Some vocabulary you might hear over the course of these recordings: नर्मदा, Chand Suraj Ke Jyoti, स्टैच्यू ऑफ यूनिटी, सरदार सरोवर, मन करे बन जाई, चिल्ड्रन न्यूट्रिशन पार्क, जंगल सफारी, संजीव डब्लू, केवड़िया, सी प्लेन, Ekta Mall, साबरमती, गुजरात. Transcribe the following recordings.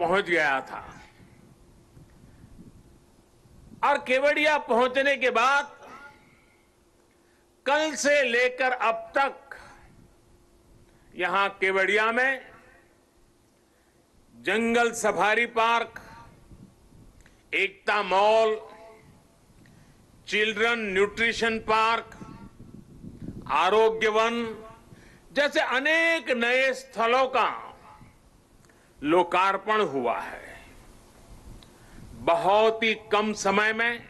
पहुंच गया था और केवड़िया पहुंचने के बाद कल से लेकर अब तक यहां केवड़िया में जंगल सफारी park, Ekta mall, चिल्ड्रन न्यूट्रिशन पार्क, Arogya Van जैसे अनेक नए स्थलों का लोकार्पण हुआ है। बहुत ही कम समय में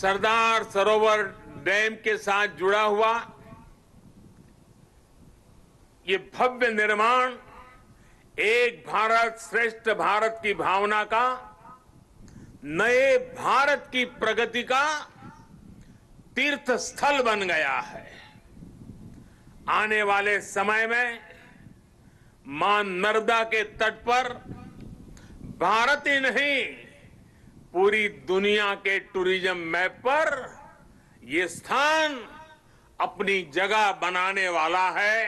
सरदार सरोवर डैम के साथ जुड़ा हुआ ये भव्य निर्माण एक भारत श्रेष्ठ भारत की भावना का, नए भारत की प्रगति का तीर्थ स्थल बन गया है। आने वाले समय में मां नर्मदा के तट पर भारत ही नहीं पूरी दुनिया के टूरिज्म मैप पर ये स्थान अपनी जगह बनाने वाला है,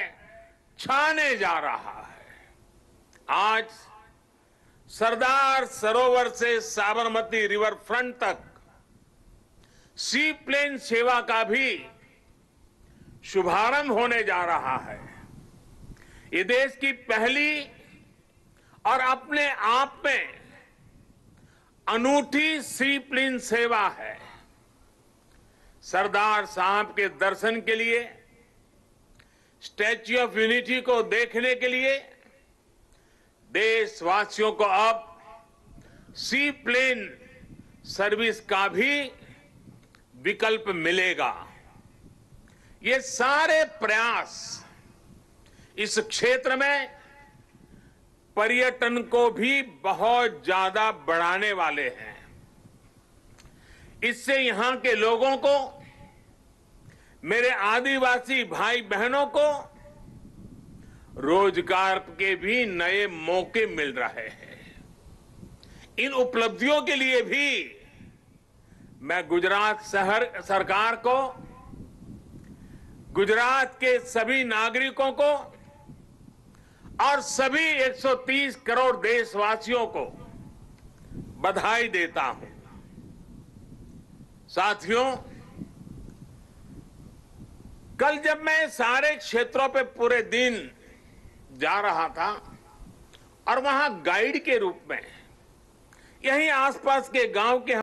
छाने जा रहा है। आज सरदार सरोवर से साबरमती रिवर फ्रंट तक सी प्लेन सेवा का भी शुभारंभ होने जा रहा है। ये देश की पहली और अपने आप में अनूठी सी प्लेन सेवा है। सरदार साहब के दर्शन के लिए, स्टैच्यू ऑफ यूनिटी को देखने के लिए देशवासियों को अब सी प्लेन सर्विस का भी विकल्प मिलेगा। ये सारे प्रयास इस क्षेत्र में पर्यटन को भी बहुत ज्यादा बढ़ाने वाले हैं। इससे यहां के लोगों को, मेरे आदिवासी भाई बहनों को रोजगार के भी नए मौके मिल रहे हैं। इन उपलब्धियों के लिए भी मैं गुजरात सरकार को, गुजरात के सभी नागरिकों को और सभी 130 करोड़ देशवासियों को बधाई देता हूं। साथियों, कल जब मैं सारे क्षेत्रों पे पूरे दिन जा रहा था और वहां गाइड के रूप में यहीं आसपास के गांव के